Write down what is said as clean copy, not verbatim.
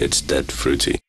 It's dead fruity.